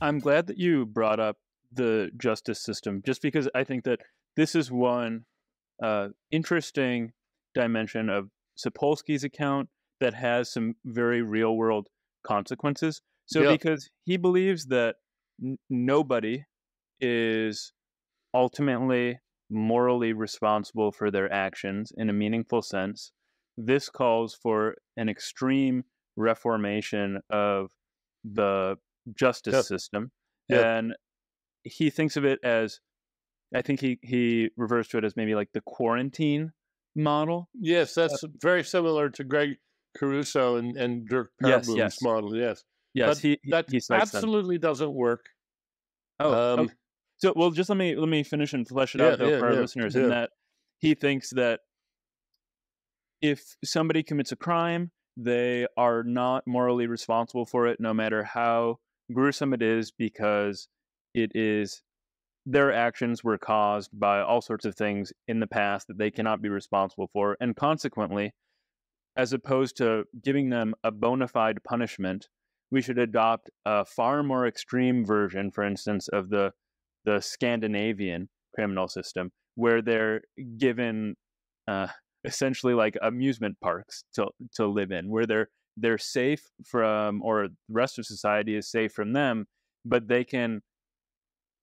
I'm glad that you brought up the justice system, just because I think that this is one interesting dimension of Sapolsky's account that has some very real world consequences. So yeah. Because he believes that nobody is ultimately morally responsible for their actions in a meaningful sense, this calls for an extreme reformation of the justice yep. system. Yep. And he thinks of it as, I think he refers to it as maybe like the quarantine model. Yes, that's very similar to Greg Caruso and Dirk Paraboo's yes, yes. model. Yes, yes, but he absolutely doesn't work. Oh, okay. So well, just let me finish and flesh it out though, for our listeners. Yeah. In that he thinks that if somebody commits a crime, they are not morally responsible for it, no matter how gruesome it is, because it is their actions were caused by all sorts of things in the past that they cannot be responsible for, and consequently, as opposed to giving them a bona fide punishment, we should adopt a far more extreme version, for instance, of the Scandinavian criminal system, where they're given essentially like amusement parks to live in, where they're safe from, or the rest of society is safe from them, but they can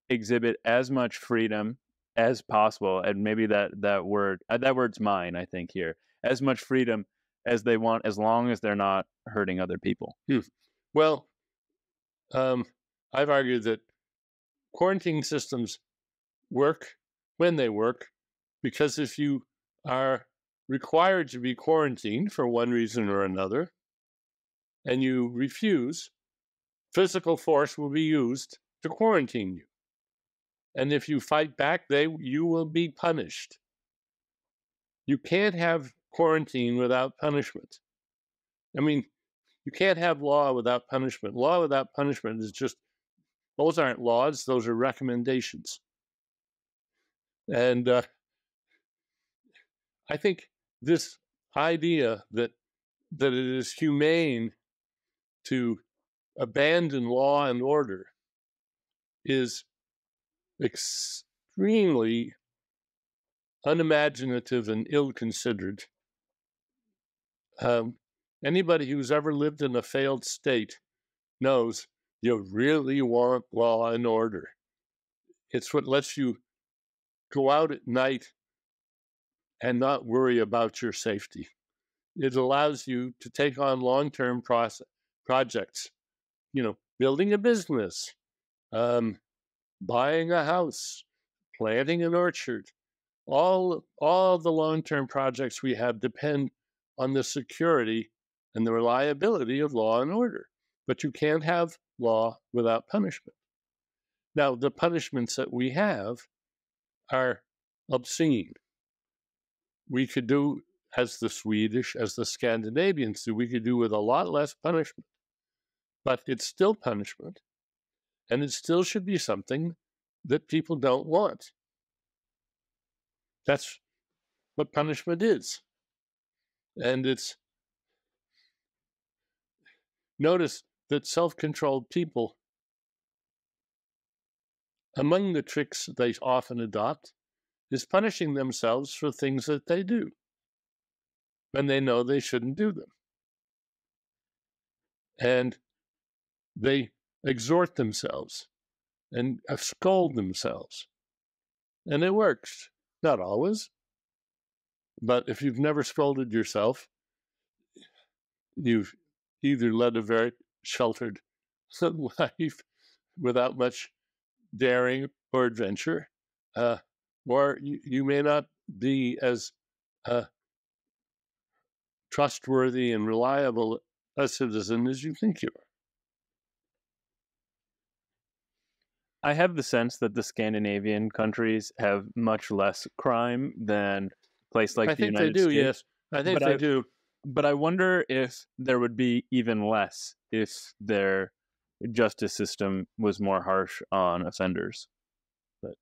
exhibit as much freedom as possible. And maybe that word's mine, I think, here, as much freedom as they want, as long as they're not hurting other people. Hmm. Well, I've argued that quarantine systems work when they work, because if you are required to be quarantined for one reason or another, and you refuse, physical force will be used to quarantine you. And if you fight back, you will be punished. You can't have quarantine without punishment. I mean, you can't have law without punishment. Law without punishment is just, those aren't laws, those are recommendations. And I think this idea that it is humane to abandon law and order is extremely unimaginative and ill-considered. Anybody who's ever lived in a failed state knows you really want law and order. It's what lets you go out at night and not worry about your safety. It allows you to take on long-term projects, you know, building a business, buying a house, planting an orchard. All the long-term projects we have depend on the security and the reliability of law and order. But you can't have law without punishment. Now, the punishments that we have are obscene. We could do, as the Swedish, as the Scandinavians do, we could do with a lot less punishment. But it's still punishment. And it still should be something that people don't want. That's what punishment is. And it's, notice that self-controlled people, among the tricks they often adopt, is punishing themselves for things that they do when they know they shouldn't do them. And they exhort themselves and scold themselves. And it works. Not always. But if you've never scolded yourself, you've either led a very sheltered life without much daring or adventure, or you may not be as trustworthy and reliable a citizen as you think you are. I have the sense that the Scandinavian countries have much less crime than a place like the United States. I think they do, yes. I think they do. But I wonder if there would be even less if their justice system was more harsh on offenders. But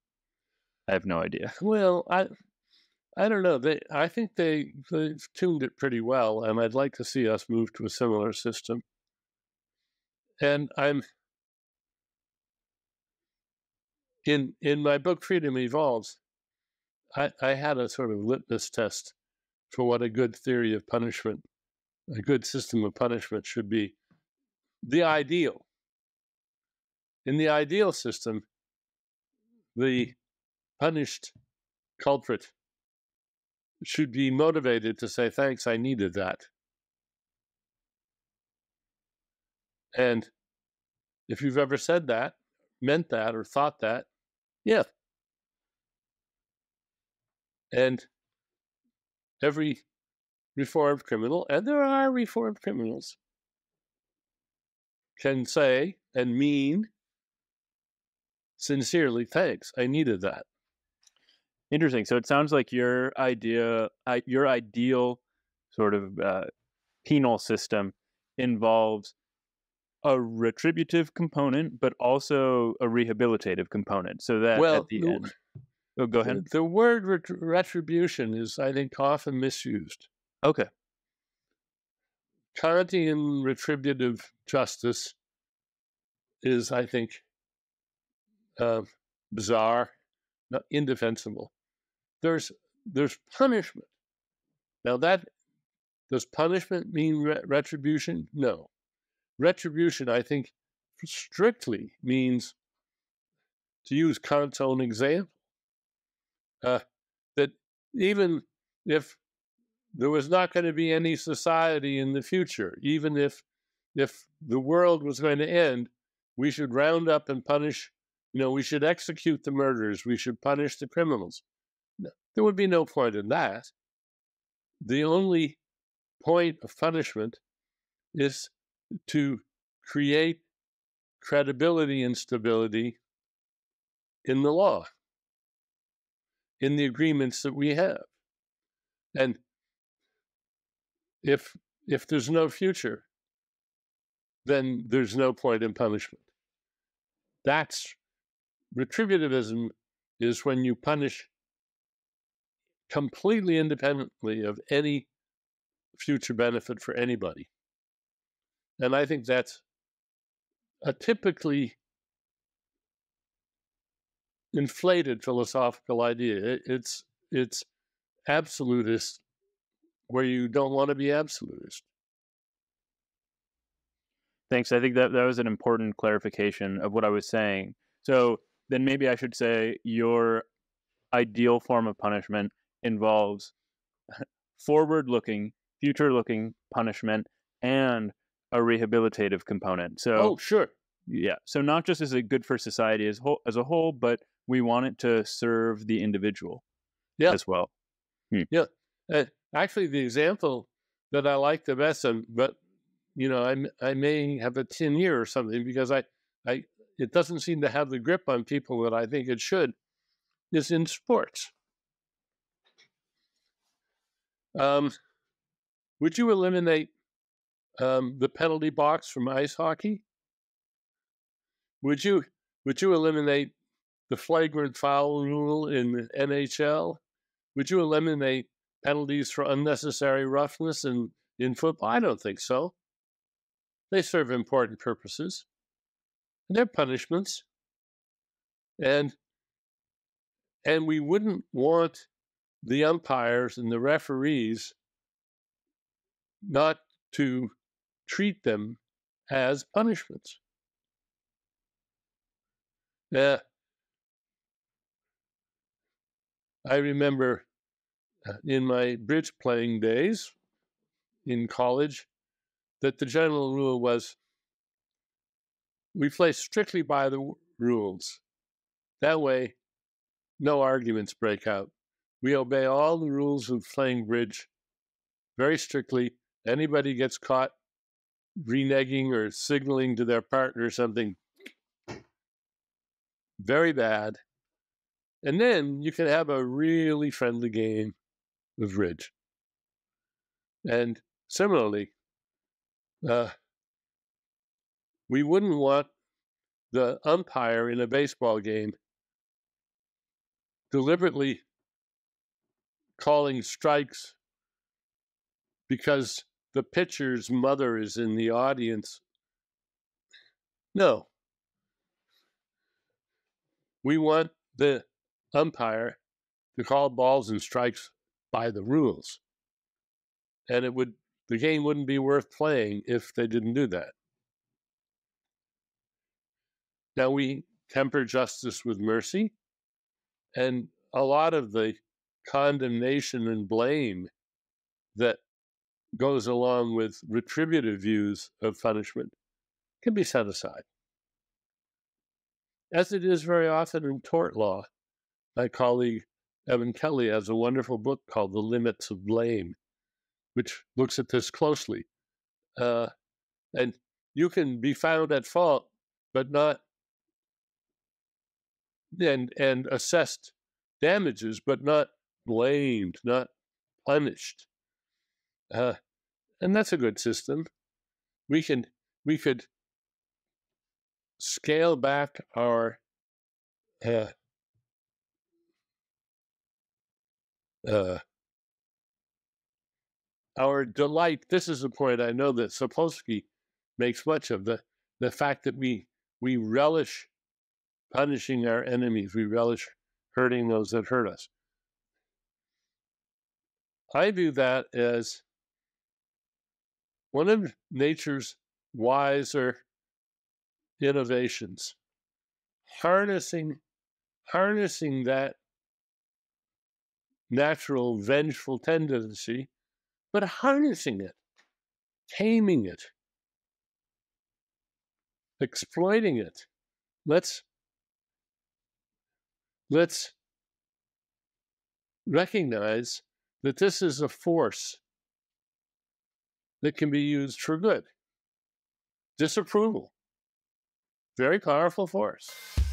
I have no idea. Well, I don't know. I think they've tuned it pretty well, and I'd like to see us move to a similar system. And I'm in my book, Freedom Evolves, I had a sort of litmus test for what a good theory of punishment, a good system of punishment should be. The ideal. In the ideal system, the punished culprit should be motivated to say, thanks, I needed that. And if you've ever said that, meant that, or thought that, yeah. And every reformed criminal, and there are reformed criminals, can say and mean sincerely, thanks, I needed that. Interesting. So it sounds like your idea, your ideal sort of penal system involves a retributive component, but also a rehabilitative component. So that at the end. Oh, go ahead. The word retribution is, I think, often misused. Okay. Kantian retributive justice is, I think, bizarre, not indefensible. There's punishment. Now, that does punishment mean retribution? No. Retribution, I think, strictly means, to use Kant's own example, that even if there was not going to be any society in the future, even if the world was going to end, we should round up and punish, you know, we should execute the murderers, we should punish the criminals. No, there would be no point in that. The only point of punishment is to create credibility and stability in the law, in the agreements that we have. And if there's no future, then there's no point in punishment. That's retributivism, is when you punish completely independently of any future benefit for anybody. And I think that's a typically inflated philosophical idea. It's absolutist where you don't want to be absolutist. Thanks. I think that was an important clarification of what I was saying. So then maybe I should say your ideal form of punishment involves forward-looking, future-looking punishment and a rehabilitative component. So, oh, sure. Yeah. So not just is it good for society as a whole, but we want it to serve the individual as well. Hmm. Yeah. Actually, the example that I like the best, but you know, I may have a tin ear or something because it doesn't seem to have the grip on people that I think it should, is in sports. Would you eliminate the penalty box from ice hockey? Would you eliminate the flagrant foul rule in the NHL? Would you eliminate penalties for unnecessary roughness in football? I don't think so. They serve important purposes. And they're punishments. And we wouldn't want the umpires and the referees not to treat them as punishments. Yeah. I remember in my bridge playing days in college that the general rule was we play strictly by the rules. That way, no arguments break out. We obey all the rules of playing bridge very strictly. Anybody gets caught reneging or signaling to their partner something very bad. And then you can have a really friendly game of bridge. And similarly, we wouldn't want the umpire in a baseball game deliberately calling strikes because the pitcher's mother is in the audience. No. We want the umpire to call balls and strikes by the rules. And the game wouldn't be worth playing if they didn't do that. Now, we temper justice with mercy, and a lot of the condemnation and blame that goes along with retributive views of punishment can be set aside. As it is very often in tort law, my colleague Evan Kelly has a wonderful book called The Limits of Blame, which looks at this closely. And you can be found at fault, but not, and assessed damages, but not blamed, not punished. And that's a good system. We could scale back our delight. This is a point I know that Sapolsky makes much of, the fact that we relish punishing our enemies, we relish hurting those that hurt us. I view that as one of nature's wiser innovations, harnessing that natural vengeful tendency, but harnessing it, taming it, exploiting it. Let's recognize that this is a force that can be used for good. Disapproval, very powerful force.